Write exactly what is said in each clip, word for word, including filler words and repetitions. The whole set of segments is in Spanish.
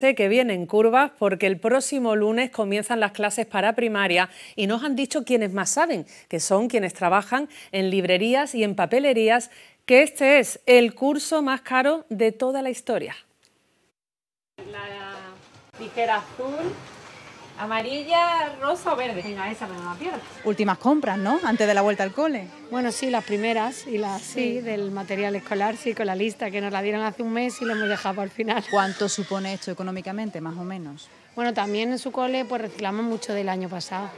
Que vienen curvas porque el próximo lunes comienzan las clases para primaria y nos han dicho quienes más saben, que son quienes trabajan en librerías y en papelerías, que este es el curso más caro de toda la historia. La tijera azul, amarilla, rosa o verde. Venga, esa me la pierdo. Últimas compras, ¿no? Antes de la vuelta al cole. Bueno, sí, las primeras y las sí, sí del material escolar, sí, con la lista que nos la dieron hace un mes y lo hemos dejado al final. ¿Cuánto supone esto económicamente, más o menos? Bueno, también en su cole pues reciclamos mucho del año pasado.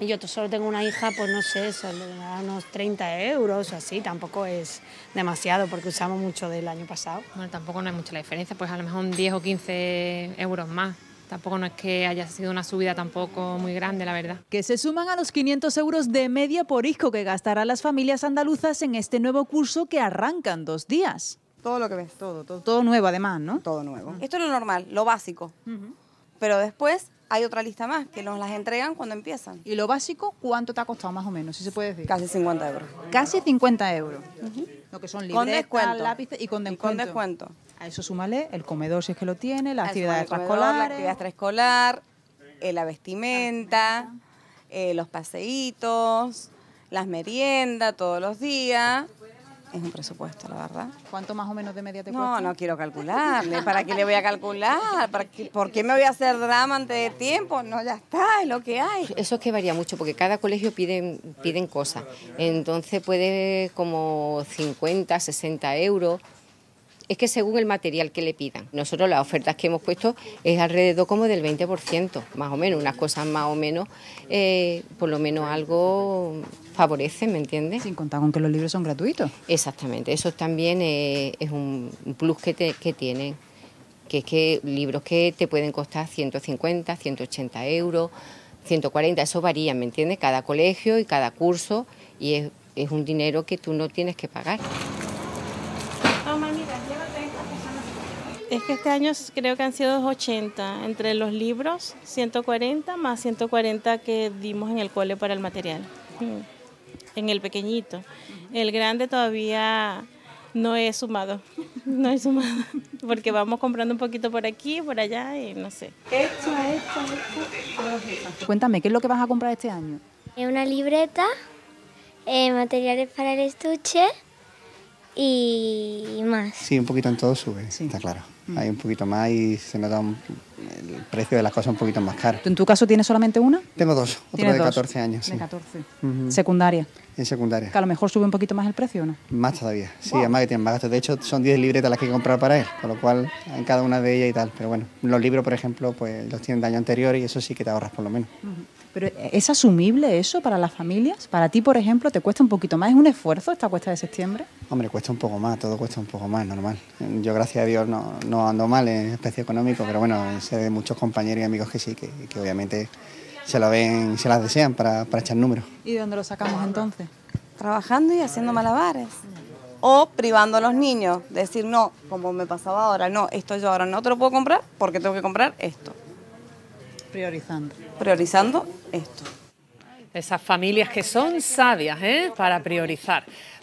Y yo solo tengo una hija, pues no sé, solo unos treinta euros o así, tampoco es demasiado porque usamos mucho del año pasado. Bueno, tampoco no hay mucha la diferencia, pues a lo mejor diez o quince euros más. Tampoco no es que haya sido una subida tampoco muy grande, la verdad. Que se suman a los quinientos euros de media por hijo que gastarán las familias andaluzas en este nuevo curso que arrancan dos días. Todo lo que ves, todo, todo. Todo nuevo además, ¿no? Todo nuevo. Esto es lo normal, lo básico. Uh-huh. Pero después hay otra lista más que nos las entregan cuando empiezan. ¿Y lo básico cuánto te ha costado más o menos, si se puede decir? Casi cincuenta euros. Casi cincuenta euros. Uh-huh. Lo que son libretas, lápices y con descuento. Y con descuento. A eso súmale el comedor si es que lo tiene, la actividad extraescolar, la actividad extraescolar, eh, la vestimenta, eh, los paseitos, las meriendas todos los días. Es un presupuesto, la verdad. ¿Cuánto más o menos de media te no, cuesta? No, no quiero calcularle. ¿Para qué le voy a calcular? ¿Para qué, ¿Por qué me voy a hacer drama antes de tiempo? No, ya está, es lo que hay. Eso es que varía mucho, porque cada colegio piden, piden cosas. Entonces puede como cincuenta, sesenta euros. Es que según el material que le pidan. Nosotros las ofertas que hemos puesto es alrededor como del veinte por ciento, más o menos. Unas cosas más o menos, eh, por lo menos algo favorecen, ¿me entiendes? Sin contar con que los libros son gratuitos. Exactamente, eso también eh, es un plus que, te, que tienen, que es que libros que te pueden costar ciento cincuenta, ciento ochenta euros, ciento cuarenta, eso varía, ¿me entiendes? Cada colegio y cada curso, y es, es un dinero que tú no tienes que pagar. Es que este año creo que han sido ochenta, entre los libros, ciento cuarenta más ciento cuarenta que dimos en el cole para el material, en el pequeñito. El grande todavía no he sumado, no he sumado, porque vamos comprando un poquito por aquí, por allá y no sé. Esto, esto, esto. Cuéntame, ¿qué es lo que vas a comprar este año? Una libreta, eh, materiales para el estuche y más. Sí, un poquito en todo sube, sí. Está claro. Hay un poquito más y se nota un, el precio de las cosas un poquito más caro. ¿En tu caso tienes solamente una? Tengo dos, otro de catorce años. De catorce. Sí. Uh-huh. ¿Secundaria? En secundaria. Que a lo mejor sube un poquito más el precio, ¿no? Más todavía, sí, wow. Además que tienen más gastos. De hecho, son diez libretas las que hay que comprar para él, con lo cual en cada una de ellas y tal. Pero bueno, los libros, por ejemplo, pues los tienen de año anterior y eso sí que te ahorras por lo menos. Uh-huh. ¿Pero es asumible eso para las familias? ¿Para ti, por ejemplo, te cuesta un poquito más? ¿Es un esfuerzo esta cuesta de septiembre? Hombre, cuesta un poco más, todo cuesta un poco más, normal. Yo, gracias a Dios, no, no ando mal en especie económico, pero bueno, sé de muchos compañeros y amigos que sí, que, que obviamente se lo ven, se las desean para, para echar números. ¿Y de dónde lo sacamos entonces? Trabajando y haciendo malabares. O privando a los niños, decir, no, como me pasaba ahora, no, esto yo ahora no te lo puedo comprar porque tengo que comprar esto. Priorizando. Priorizando esto. Esas familias que son sabias, ¿eh? Para priorizar.